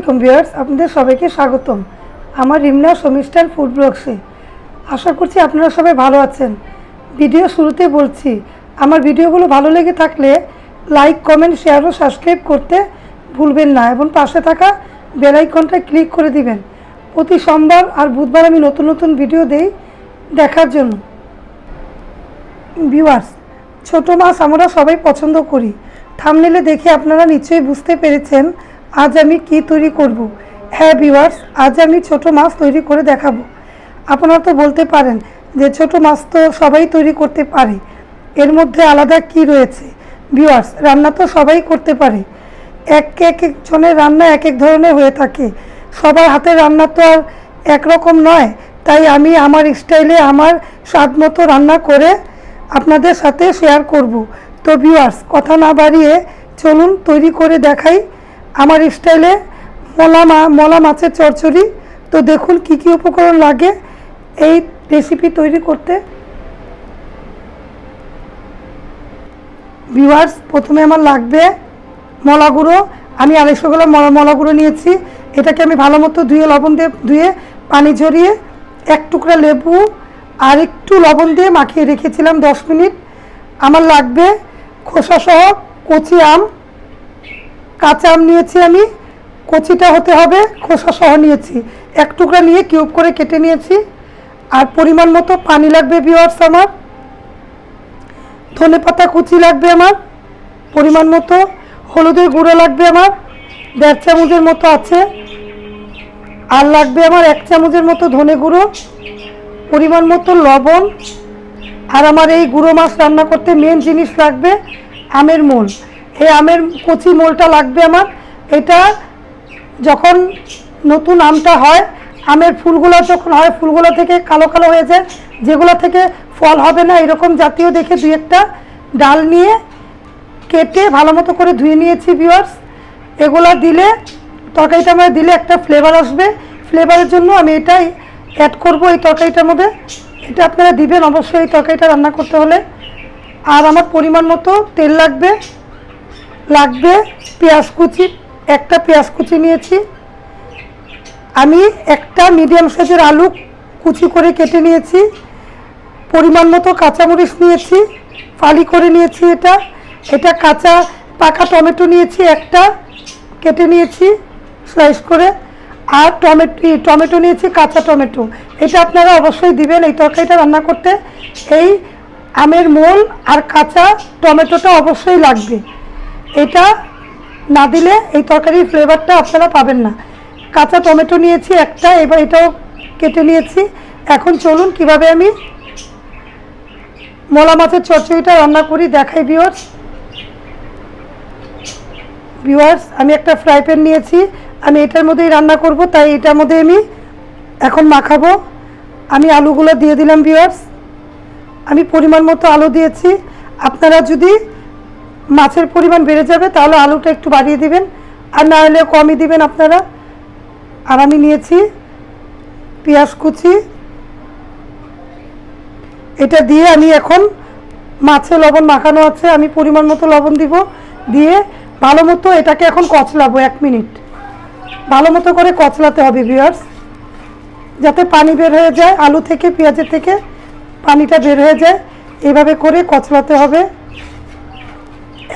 আসসালামু আলাইকুম ভিউয়ার্স, আপনাদের সবাইকে স্বাগতম আমার রিমনাস হোম স্টাইল ফুড ব্লগসে। আশা করছি আপনারা সবাই ভালো আছেন। ভিডিও শুরুতে বলছি, আমার ভিডিওগুলো ভালো লেগে থাকলে লাইক, কমেন্ট, শেয়ার ও সাবস্ক্রাইব করতে ভুলবেন না এবং পাশে থাকা বেল আইকনটা ক্লিক করে দিবেন। প্রতি সোমবার আর বুধবার আমি নতুন নতুন ভিডিও দেই দেখার জন্য। ভিউয়ার্স, ছোট মাছ আমরা সবাই পছন্দ করি। থাম্বনেলে দেখে আপনারা নিশ্চয়ই বুঝতে পেরেছেন আজ আমি কি তৈরি করব। হ্যাঁ ভিউয়ার্স, আজ আমি ছোট মাছ তৈরি করে দেখাবো। আপনারা তো বলতে পারেন যে ছোট মাছ তো সবাই তৈরি করতে পারে, এর মধ্যে আলাদা কি রয়েছে। ভিউয়ার্স, রান্না তো সবাই করতে পারে, এক একজনের রান্না এক এক ধরনের হয়ে থাকে, সবার হাতের রান্না তো আর একরকম নয়। তাই আমি আমার স্টাইলে আমার স্বাদ মতো রান্না করে আপনাদের সাথে শেয়ার করব। তো ভিউয়ার্স, কথা না বাড়িয়ে চলুন তৈরি করে দেখাই আমার স্টাইলে মলা মাছের চচ্চড়ি। তো দেখুন কি কি উপকরণ লাগে এই রেসিপি তৈরি করতে। ভিউয়ার্স, প্রথমে আমার লাগবে মলা গুঁড়ো। আমি 250 গ্রাম মলা গুঁড়ো নিয়েছি। এটাকে আমি ভালো মতো ধুয়ে লবণ দিয়ে পানি ঝরিয়ে এক টুকরা লেবু আর একটু লবণ দিয়ে মাখিয়ে রেখেছিলাম 10 মিনিট। আমার লাগবে খোসাসহ কচি আম, কাঁচা আম নিয়েছি আমি, কচিটা হতে হবে, খোসাসহ নিয়েছি, এক টুকরা নিয়ে কিউব করে কেটে নিয়েছি। আর পরিমাণ মতো পানি লাগবে ভিউয়ার্স। আমার ধনেপাতা কুচি লাগবে, আমার পরিমাণ মতো হলুদের গুঁড়ো লাগবে, আমার 1.5 চামচের মতো আছে। আর লাগবে আমার 1 চামচের মতো ধনে গুঁড়ো, পরিমাণ মতো লবণ। আর আমার এই গুঁড়ো মাছ রান্না করতে মেন জিনিস লাগবে আমের মোল। এই আমের কচি মোলটা লাগবে আমার। এটা যখন নতুন আমটা হয়, আমের ফুলগুলো যখন হয়, ফুলগুলো থেকে কালো কালো হয়ে যায়, যেগুলো থেকে ফল হবে না এরকম জাতীয় দেখে 2-1টা ডাল নিয়ে কেটে ভালো মতো করে ধুয়ে নিয়েছি ভিউয়ার্স। এগুলো দিলে তরকারিটা আমার দিলে একটা ফ্লেভার আসবে। ফ্লেভারের জন্য আমি এটাই অ্যাড করব এই তরকারিটার মধ্যে। এটা আপনারা দিবেন অবশ্যই এই তরকারিটা রান্না করতে হলে। আর আমার পরিমাণ মতো তেল লাগবে। লাগবে পেঁয়াজ কুচি, একটা পেঁয়াজ কুচি নিয়েছি আমি, একটা মিডিয়াম সাইজের আলু কুচি করে কেটে নিয়েছি, পরিমাণ মতো কাঁচামরিচ নিয়েছি, ফালি করে নিয়েছি, এটা কাঁচা পাকা টমেটো নিয়েছি, একটা কেটে নিয়েছি স্লাইস করে। আর টমেটো নিয়েছি কাঁচা টমেটো। এটা আপনারা অবশ্যই দিবেন এই তরকারিটা রান্না করতে। এই আমের মোল আর কাঁচা টমেটোটা অবশ্যই লাগবে, এটা না দিলে এই তরকারির ফ্লেভারটা আপনারা পাবেন না। কাঁচা টমেটো নিয়েছি একটা, এবার এটাও কেটে নিয়েছি। এখন চলুন কিভাবে আমি মলা মাছের চচ্চড়িটা রান্না করি দেখাই ভিউয়ার্স। আমি একটা ফ্রাই প্যান নিয়েছি, আমি এটার মধ্যেই রান্না করব, তাই এটার মধ্যে আমি এখন মাখাবো। আমি আলুগুলো দিয়ে দিলাম ভিউয়ার্স। আমি পরিমাণ মতো আলু দিয়েছি। আপনারা যদি মাছের পরিমাণ বেড়ে যাবে তাহলে আলুটা একটু বাড়িয়ে দিবেন, আর না হলে কমই দিবেন আপনারা। আর আমি নিয়েছি পেঁয়াজ কুচি, এটা দিয়ে আমি এখন মাছে লবণ মাখানো আছে, আমি পরিমাণ মতো লবণ দিব, দিয়ে ভালো মতো এটাকে এখন কচলাবো 1 মিনিট। ভালো মতো করে কচলাতে হবে ভিউয়ার্স, যাতে পানি বের হয়ে যায় আলু থেকে, পেঁয়াজের থেকে পানিটা বের হয়ে যায়, এইভাবে করে কচলাতে হবে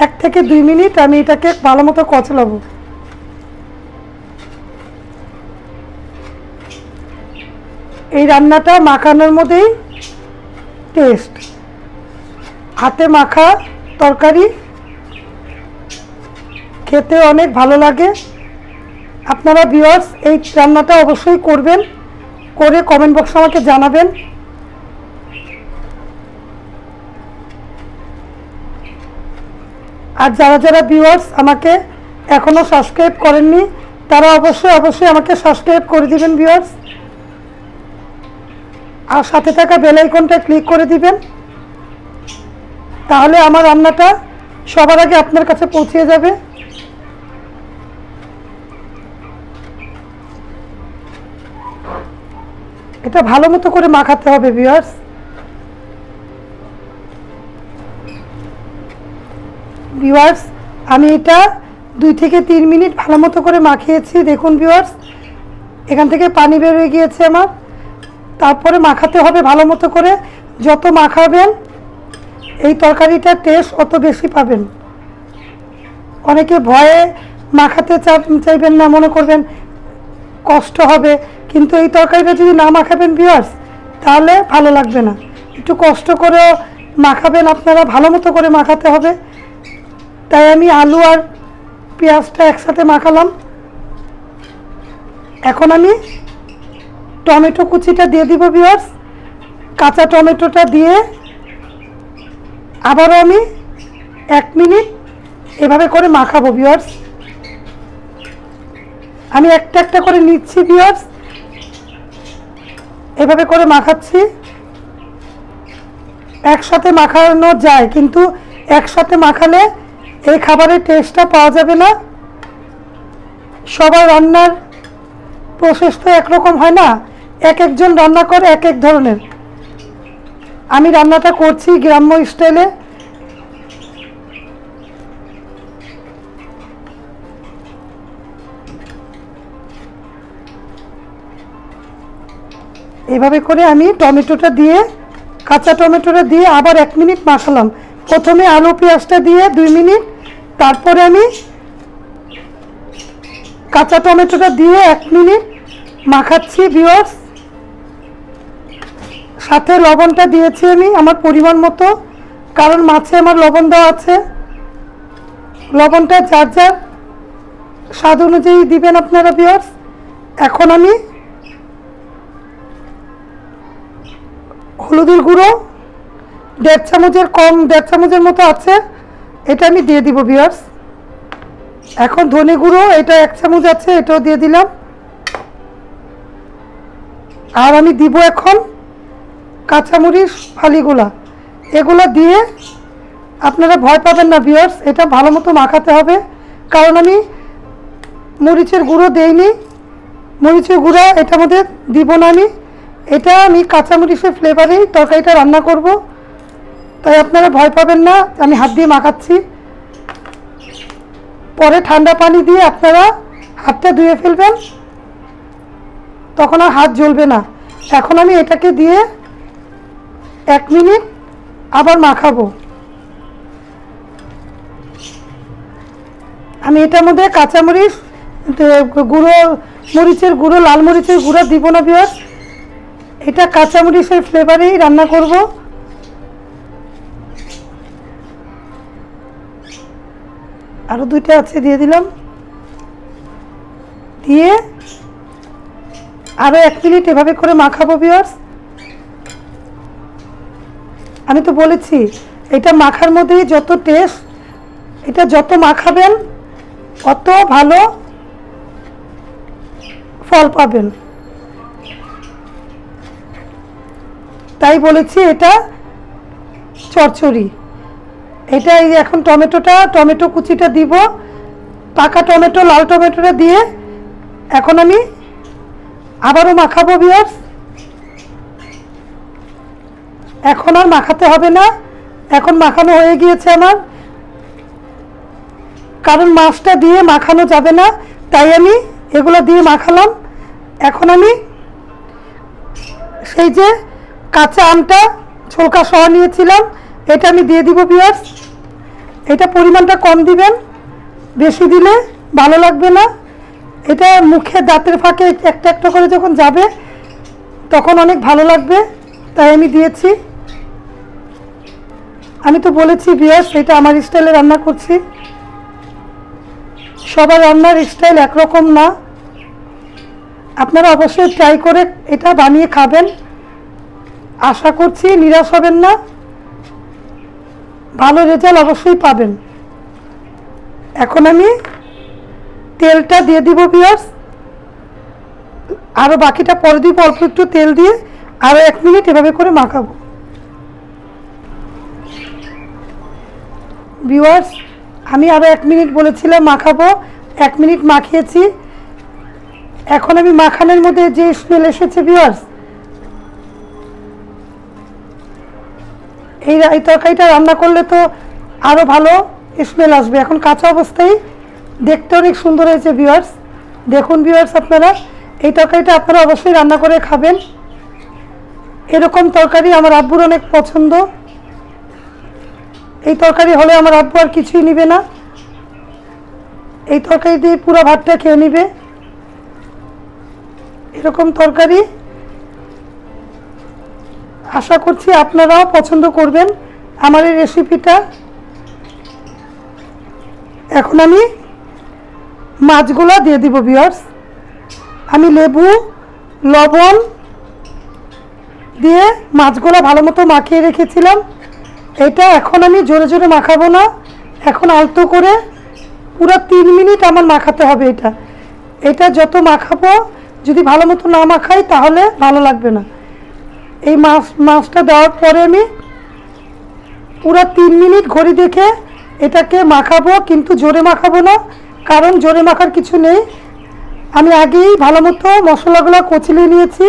1 থেকে 2 মিনিট। আমি এটাকে ভালো মতো কচলাবো। এই রান্নাটা মাখানোর মধ্যেই টেস্ট, হাতে মাখা তরকারি খেতে অনেক ভালো লাগে। আপনারা ভিউয়ার্স এই রান্নাটা অবশ্যই করবেন, করে কমেন্ট বক্সে আমাকে জানাবেন। আর যারা যারা ভিউয়ার্স আমাকে এখনও সাবস্ক্রাইব করেননি তারা অবশ্যই আমাকে সাবস্ক্রাইব করে দিবেন ভিউয়ার্স, আর সাথে থাকা বেল আইকনটা ক্লিক করে দিবেন, তাহলে আমার রান্নাটা সবার আগে আপনার কাছে পৌঁছে যাবে। এটা ভালো মতো করে মাখাতে হবে ভিউয়ার্স। ভিউয়ার্স, আমি এটা दुई थेके तीन मिनट भालो मतो करे माखिएछि। देखुन भिउयार्स एखान थेके पानी बेर होये गियेछे आमार। तारपरे माखाते होबे भालो मतो करे, जत माखाबेन एई तरकारिटार टेस्ट अत बेशी पाबेन। अनेके भये माखाते चाइबेन ना, मने करबेन कष्ट होबे, किन्तु एई तरकारिटा जोदि ना माखाबेन भिउयार्स ताहले भालो लागबे ना। एकटु कष्ट करे माखाबेन, आपनारा भालो मतो करे माखाते होबे। ताई आमी आलू आर পেঁয়াজটা একসাথে মাখালাম। এখন আমি টমেটো কুচিটা দিয়ে দিব ভিউয়ার্স। কাঁচা টমেটোটা দিয়ে আবারও আমি এক মিনিট এভাবে করে মাখাবো ভিউয়ার্স। আমি একটা একটা করে নিচ্ছি ভিউয়ার্স, এভাবে করে মাখাচ্ছি। একসাথে মাখানো যায়, কিন্তু একসাথে মাখালে এই খাবারের টেস্টটা পাওয়া যাবে না। সবার রান্নার প্রসেস তো একরকম হয় না, এক একজন রান্না করে এক এক ধরনের। আমি রান্নাটা করছি গ্রাম্য স্টাইলে। এভাবে করে আমি টমেটোটা দিয়ে, কাঁচা টমেটোটা দিয়ে আবার এক মিনিট মাখালাম। প্রথমে আলু পেঁয়াজটা দিয়ে 2 মিনিট, তারপরে আমি কাঁচা টমেটোটা দিয়ে 1 মিনিট মাখাচ্ছি ভিউয়ার্স। সাথে লবণটা দিয়েছি আমি আমার পরিমাণ মতো, কারণ মাছে আমার লবণ দেওয়া আছে। লবণটা যার যার স্বাদ অনুযায়ী দিবেন আপনারা ভিউয়ার্স। এখন আমি হলুদের গুঁড়ো 1.5 চামচের কম, 1.5 চামচের মতো আছে, এটা আমি দিয়ে দিব ভিউয়ার্স। এখন ধনে গুঁড়ো, এটা 1 চামচ আছে, এটাও দিয়ে দিলাম। আর আমি দিব এখন কাঁচামরিচ ফালিগুলা। এগুলো দিয়ে আপনারা ভয় পাবেন না ভিউয়ার্স, এটা ভালো মতো মাখাতে হবে, কারণ আমি মরিচের গুঁড়ো দেইনি। মরিচের গুঁড়া এটার মধ্যে দিব না আমি, এটা আমি কাঁচামরিচের ফ্লেভারেই তরকারিটা রান্না করব। তাই আপনারা ভয় পাবেন না, আমি হাত দিয়ে মাখাচ্ছি। পরে ঠান্ডা পানি দিয়ে আপনারা হাতটা ধুয়ে ফেলবেন, তখন আর হাত জ্বলবে না। এখন আমি এটাকে দিয়ে 1 মিনিট আবার মাখাবো। আমি এটার মধ্যে কাঁচামরিচ গুঁড়ো, মরিচের গুঁড়ো, লাল মরিচের গুঁড়ো দিব না ভিউয়ার্স, এটা কাঁচামরিচের ফ্লেভারেই রান্না করব। আরও 2টা আছে দিয়ে দিলাম। দিয়ে আরও 1 মিনিট এভাবে করে মাখাবো ভিউয়ার্স। আমি তো বলেছি এটা মাখার মধ্যেই যত টেস্ট, এটা যত মাখাবেন অত ভালো ফল পাবেন। তাই বলেছি এটা চচ্চড়ি। এটা এই এখন টমেটোটা, টমেটো কুচিটা দিব, পাকা টমেটো, লাল টমেটোটা দিয়ে এখন আমি আবারও মাখাবো ভিউয়ার্স। এখন আর মাখাতে হবে না, এখন মাখানো হয়ে গিয়েছে আমার, কারণ মাছটা দিয়ে মাখানো যাবে না। তাই আমি এগুলো দিয়ে মাখালাম। এখন আমি সেই যে কাঁচা আমটা ছোলকা সহ নিয়েছিলাম, এটা আমি দিয়ে দিব ভিউয়ার্স। এটা পরিমাণটা কম দিবেন, বেশি দিলে ভালো লাগবে না। এটা মুখে দাঁতের ফাঁকে একটা একটা করে যখন যাবে তখন অনেক ভালো লাগবে, তাই আমি দিয়েছি। আমি তো বলেছি ভিউয়ার্স এটা আমার স্টাইলে রান্না করছি, সবার রান্নার স্টাইল একরকম না। আপনারা অবশ্যই ট্রাই করে এটা বানিয়ে খাবেন, আশা করছি নিরাশ হবেন না, ভালো রেজাল্ট অবশ্যই পাবেন। এখন আমি তেলটা দিয়ে দিব ভিউয়ার্স, আরও বাকিটা পরে দিব, অল্প একটু তেল দিয়ে আরও 1 মিনিট এভাবে করে মাখাবো ভিউয়ার্স। আমি আরও 1 মিনিট বলেছিলাম মাখাবো, 1 মিনিট মাখিয়েছি। এখন আমি মাখানোর মধ্যে যে স্মেল এসেছে ভিউয়ার্স, এই তরকারিটা রান্না করলে তো আরও ভালো স্মেল আসবে। এখন কাঁচা অবস্থায় देखते अनेक सुंदर है भिवार्स। देखुन भिवार्स अपनारा ये तरकारीटा अपनारा अवश्य रान्ना करे खाबेन। एरकम तरकारी आमार आब्बुर अनेक पछंद। ये तरकारी होले आमार आब्बू आर किछुई नेबे ना, ये तरकारी दिये पूरा भातटा खेये नेबे। एरकम तरकारी आशा करछि आपनाराओ पछंद करबेन आमार एई रेसिपिटा। एखन आमि माछगुलो दिये दिब भिवार्स। आमी लेबू लवण दिए माछगुलो भालोमतो माखिये रेखेछिलाम। एटा एखन आमी जोरे जोरे माखाबो ना, एखन आलतो करे पूरा 3 मिनिट आमार माखाते होबे। एटा एटा जत माखाबो जोदि भालोमतो ना माखाई ताहले भालो लागबे ना। एई माछटा देওয়ার পরে आमी पूरा 3 मिनिट घड़ी देखे एटाके माखाबो, किन्तु जोरे माखाबो ना, कारण जोरे माखार किछु नेই। आमी आगेई भालोमतो मशलागुलो कचिয়ে निয়েছি,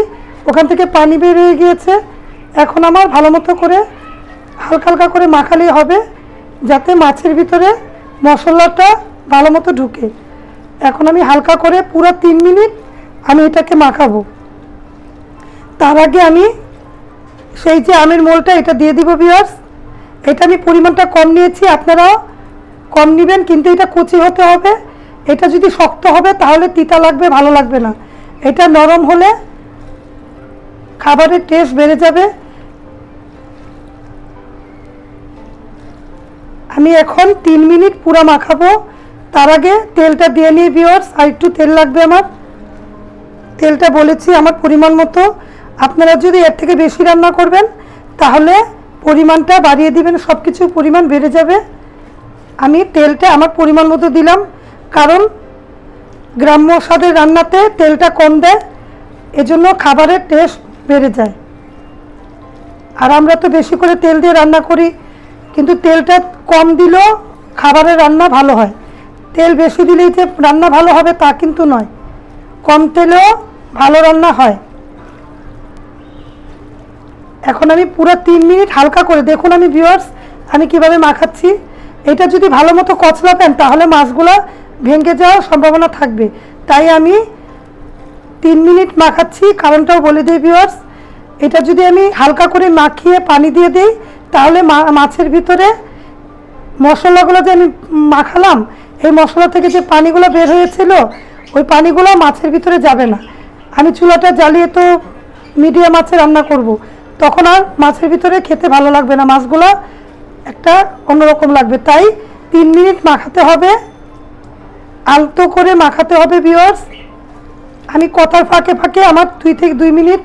ওখান থেকে পানি বের হয়ে গিয়েছে। এখন আমার ভালোমতো করে হালকা হালকা করে মাখালেই হবে যাতে মাছের ভিতরে মশলাটা ভালোমতো ঢুকে। এখন আমি হালকা করে পুরো 3 মিনিট আমি এটাকে মাখাবো। তার আগে আমি সেই যে আমের মোলটা এটা দিয়ে দিব ভিউয়ার্স। এটা আমি পরিমাণটা কম নিয়েছি, আপনারাও কম নেবেন, কিন্তু এটা কুচি হতে হবে। এটা যদি শক্ত হবে তাহলে তিতা লাগবে, ভালো লাগবে না। এটা নরম হলে খাবারের টেস্ট বেড়ে যাবে। আমি এখন 3 মিনিট পুরো মাখাবো। তার আগে তেলটা দিয়ে নিই ভিউয়ার্স। আর একটু তেল লাগবে আমার, তেলটা বলেছি আমার পরিমাণ মতো। আপনারা যদি এর থেকে বেশি রান্না করবেন তাহলে পরিমাণটা বাড়িয়ে দিবেন, সবকিছু পরিমাণ বেড়ে যাবে। আমি তেলটা আমার পরিমাণ মতো দিলাম, কারণ গ্রাম্য স্বাদের রান্নাতে তেলটা কম দেয়, এজন্য খাবারের টেস্ট বেড়ে যায়। আর আমরা তো বেশি করে তেল দিয়ে রান্না করি, কিন্তু তেলটা কম দিলেও খাবারের রান্না ভালো হয়। তেল বেশি দিলেই যে রান্না ভালো হবে তা কিন্তু নয়, কম তেলেও ভালো রান্না হয়। এখন আমি পুরো 3 মিনিট হালকা করে, দেখুন আমি ভিউয়ার্স আমি কিভাবে মাখাচ্ছি। এটা যদি ভালো মতো কচলা পেন তাহলে মাছগুলো ভেঙে যাওয়ার সম্ভাবনা থাকবে, তাই আমি 3 মিনিট মাখাচ্ছি। কারণটাও বলে দিই ভিউয়ার্স, এটা যদি আমি হালকা করে মাখিয়ে পানি দিয়ে দিই তাহলে মাছের ভিতরে মশলাগুলো যে আমি মাখালাম এই মশলা থেকে যে পানিগুলো বের হয়েছিল ওই পানিগুলো মাছের ভিতরে যাবে না। আমি চুলাটা জ্বালিয়ে তো মিডিয়াম আঁচে রান্না করব, তখন আর মাছের ভিতরে খেতে ভালো লাগবে না, মাছগুলো একটা অন্যরকম লাগবে। তাই 3 মিনিট মাখাতে হবে, আলতো করে মাখাতে হবে ভিউয়ার্স। আমি কথার ফাঁকে ফাঁকে আমার 2 থেকে 2 মিনিট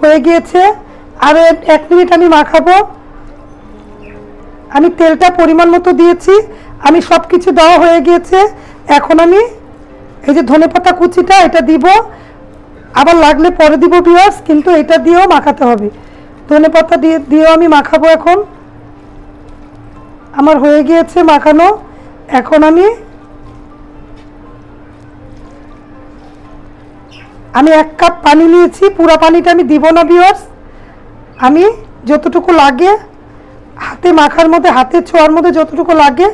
হয়ে গিয়েছে, আর 1 মিনিট আমি মাখাবো। আমি তেলটা পরিমাণ মতো দিয়েছি, আমি সব কিছু দেওয়া হয়ে গিয়েছে। এখন আমি এই যে ধনেপাতা কুচিটা এটা দিব, আবার লাগলে পরে দিব ভিউয়ার্স, কিন্তু এটা দিয়েও মাখাতে হবে। ধনেপাতা দিয়েও আমি মাখাবো। এখন আমার হয়ে গিয়েছে মাখানো। এখন আমি 1 কাপ পানি নিয়েছি, পুরো পানিটা আমি দিব না ভিউয়ার্স। আমি যতটুকু লাগে হাতে মাখার মধ্যে, হাতে ছোঁয়ার মধ্যে যতটুকু লাগে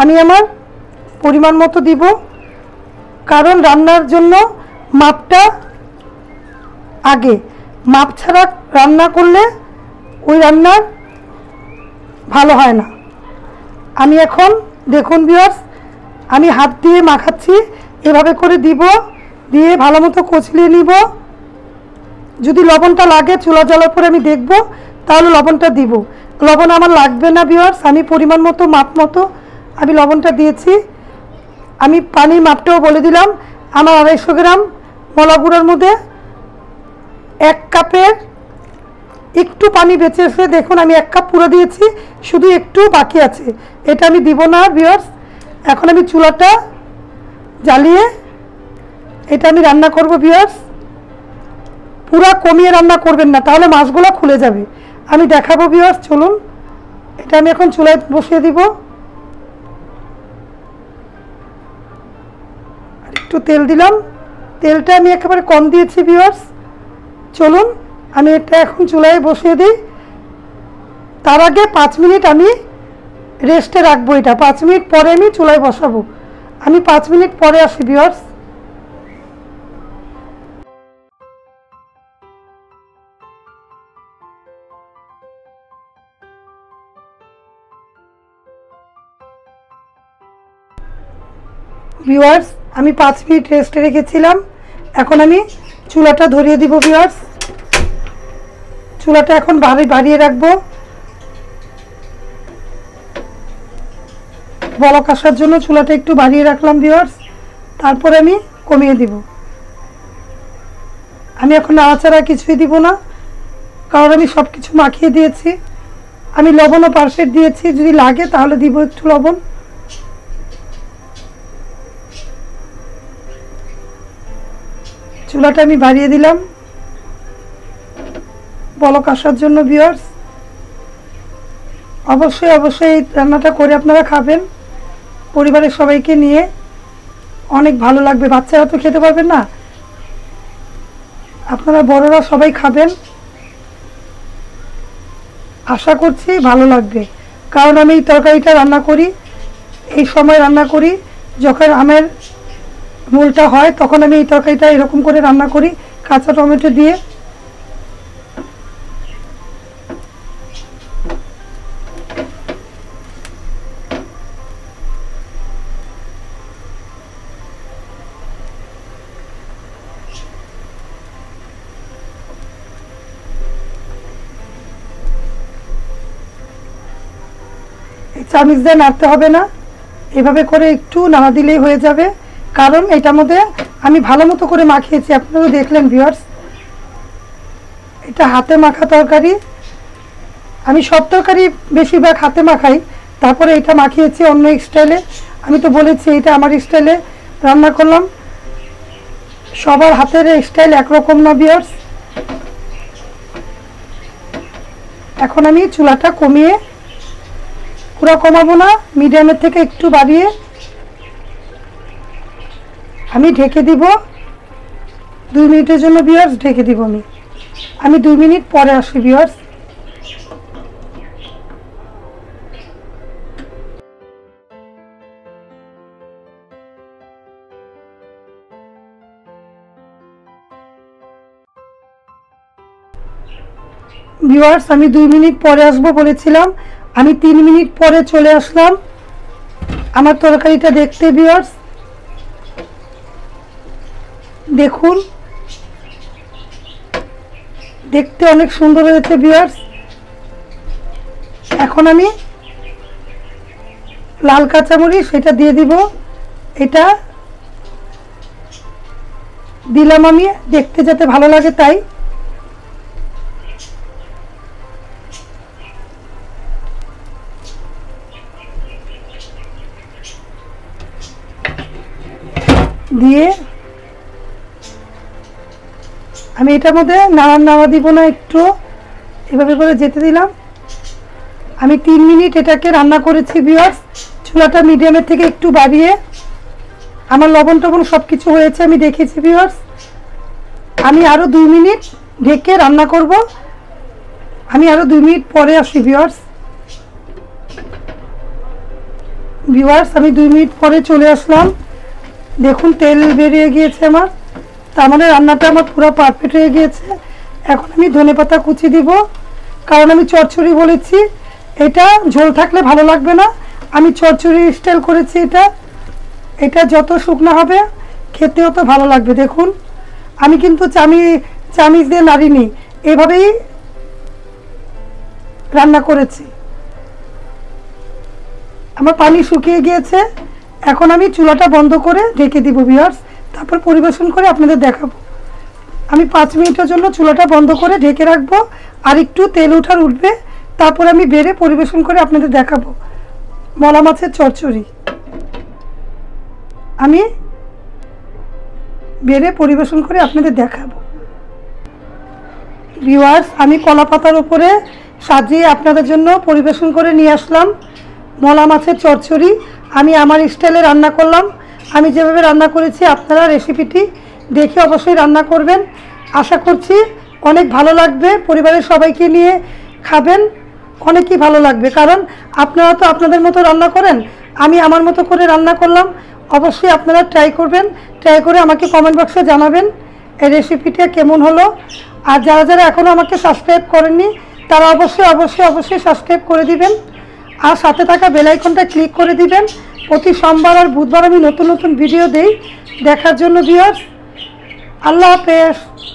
আমি আমার পরিমাণ মতো দিব, কারণ রান্নার জন্য মাপটা আগে। মাপ ছাড়া রান্না করলে ওই রান্নার ভালো হয় না। আমি এখন দেখুন ভিউয়ার্স আমি হাত দিয়ে মাখাচ্ছি, এভাবে করে দিব, দিয়ে ভালো মতো কচলিয়ে নিব। যদি লবণটা লাগে চুলা জ্বালার পরে আমি দেখব, তাহলে লবণটা দিব। লবণ আমার লাগবে না ভিউয়ার্স, আমি পরিমাণ মতো মাপ মতো আমি লবণটা দিয়েছি। আমি পানির মাপটাও বলে দিলাম। আমার 250 গ্রাম মলা গুঁড়ার মধ্যে 1 কাপের একটু পানি বেঁচেছে, দেখুন আমি 1 কাপ পুরো দিয়েছি, শুধু একটু বাকি আছে, এটা আমি দিব না ভিউয়ার্স। এখন আমি চুলাটা জ্বালিয়ে এটা আমি রান্না করব ভিউয়ার্স। পুরো কমিয়ে রান্না করবেন না, তাহলে মাছগুলো খুলে যাবে। আমি দেখাবো ভিউয়ার্স, চলুন। এটা আমি এখন চুলায় বসিয়ে দিব, আর একটু তেল দিলাম। তেলটা আমি একেবারে কম দিয়েছি ভিউয়ার্স। চলুন আমি এটা এখন চুলায় বসিয়ে দিই। তার আগে 5 মিনিট আমি রেস্টে রাখবো। এটা 5 মিনিট পরে আমি চুলায় বসাবো। আমি 5 মিনিট পরে আসি ভিউয়ার্স। ভিউয়ার্স আমি 5 মিনিট রেস্টে রেখেছিলাম, এখন আমি চুলাটা ধরিয়ে দিব ভিউয়ার্স। চুলাটা এখন বাড়িয়ে রাখবো বলক আসার জন্য, চুলাটা একটু বাড়িয়ে রাখলাম ভিউয়ার্স, তারপরে আমি কমিয়ে দিব। আমি এখন আচারা কিছুই দিব না, কারণ আমি সব কিছু মাখিয়ে দিয়েছি। আমি লবণও পারফেক্ট দিয়েছি, যদি লাগে তাহলে দিব একটু লবণ। চুলাটা আমি বাড়িয়ে দিলাম বলক আসার জন্য ভিউয়ার্স। অবশ্যই অবশ্যই রান্নাটা করে আপনারা খাবেন পরিবারের সবাইকে নিয়ে, অনেক ভালো লাগবে। বাচ্চারা তো খেতে পারবেন না, আপনারা বড়রা সবাই খাবেন, আশা করছি ভালো লাগবে। কারণ আমি এই তরকারিটা রান্না করি এই সময় রান্না করি, যখন আমের মূলটা হয় তখন আমি এই তরকারিটা এরকম করে রান্না করি কাঁচা টমেটো দিয়ে। চামচ দিয়ে নাড়তে হবে না, এভাবে করে একটু নাড়া দিলেই হয়ে যাবে, কারণ এটার মধ্যে আমি ভালো মতো করে মাখিয়েছি, আপনারা দেখলেন ভিউয়ার্স। এটা হাতে মাখা তরকারি, আমি সব তরকারি বেশিরভাগ হাতে মাখাই, তারপরে এটা মাখিয়েছি অন্য স্টাইলে। আমি তো বলেছি এটা আমার স্টাইলে রান্না করলাম, সবার হাতের স্টাইল একরকম না ভিউয়ার্স। এখন আমি চুলাটা কমিয়ে, পুরা কমাবো না, মিডিয়ামের থেকে একটু বাড়িয়ে আমি ঢেকে দিব 2 মিনিটের জন্য ভিউয়ার্স। ঢেকে দিব আমি 2 মিনিট পরে আসি ভিউয়ার্স। ভিউয়ার্স আমি 2 মিনিট পরে আসবো বলেছিলাম, আমি 3 মিনিট পরে চলে আসলাম আমার তরকারিটা দেখতে ভিউয়ার্স। দেখুন দেখতে অনেক সুন্দর হয়েছে ভিউয়ার্স। এখন আমি লাল কাঁচামরিচ সেটা দিয়ে দিব, এটা দিলাম আমি দেখতে যাতে ভালো লাগে তাই। দিয়ে আমি এটার মধ্যে নাড়া দিব না, একটু এভাবে করে যেতে দিলাম। আমি 3 মিনিট এটাকে রান্না করেছি ভিউয়ার্স। চুলাটা মিডিয়ামের থেকে একটু বাড়িয়ে, আমার লবণ টবণ সব কিছু হয়েছে আমি দেখেছি ভিউয়ার্স। আমি আরও 2 মিনিট ঢেকে রান্না করব, আমি আরও 2 মিনিট পরে আসি ভিউয়ার্স। আমি 2 মিনিট পরে চলে আসলাম, দেখুন তেল বেরিয়ে গিয়েছে আমার, তার মানে রান্নাটা আমার পুরো পারফেক্ট হয়ে গিয়েছে। এখন আমি ধনেপাতা কুচি দিব, কারণ আমি চচ্চড়ি বলেছি, এটা ঝোল থাকলে ভালো লাগবে না, আমি চচ্চড়ি স্টাইল করেছি। এটা যত শুকনো হবে খেতে অত ভালো লাগবে। দেখুন আমি কিন্তু চামিচ দিয়ে নাড়িনি, এভাবেই রান্না করেছি। আমার পানি শুকিয়ে গিয়েছে, এখন আমি চুলাটা বন্ধ করে ঢেকে দিব ভিউয়ার্স, তারপর পরিবেশন করে আপনাদের দেখাবো। আমি 5 মিনিটের জন্য চুলাটা বন্ধ করে ঢেকে রাখবো, আর একটু তেল উঠবে, তারপর আমি বেড়ে পরিবেশন করে আপনাদের দেখাবো মলা মাছের চচ্চড়ি। আমি বেড়ে পরিবেশন করে আপনাদের দেখাবো ভিউয়ার্স। আমি কলা পাতার উপরে সাজিয়ে আপনাদের জন্য পরিবেশন করে নিয়ে আসলাম মলা মাছের চচ্চড়ি। আমি আমার স্টাইলে রান্না করলাম, আমি যেভাবে রান্না করেছি আপনারা রেসিপিটি দেখে অবশ্যই রান্না করবেন, আশা করছি অনেক ভালো লাগবে। পরিবারের সবাইকে নিয়ে খাবেন, অনেকই ভালো লাগবে, কারণ আপনারা তো আপনাদের মতো রান্না করেন, আমি আমার মতো করে রান্না করলাম। अवश्य अपनारा ट्राई करबेन, ट्राई करे आमाके कमेंट बक्से जानाबेन ए रेसिपिटा केमन हलो। और जारा जारा एखोनो आमाके सबस्क्राइब करेननि तारा अवश्य अवश्य अवश्य सबस्क्राइब करे दिबेन और साथे थाका बेल आइकनटा क्लिक करे दिबेन। प्रति सोमवार और बुधवार आमि नतून नतून भिडियो देई, देखार जोन्नो भिउयार्स आल्लाह हाफेज।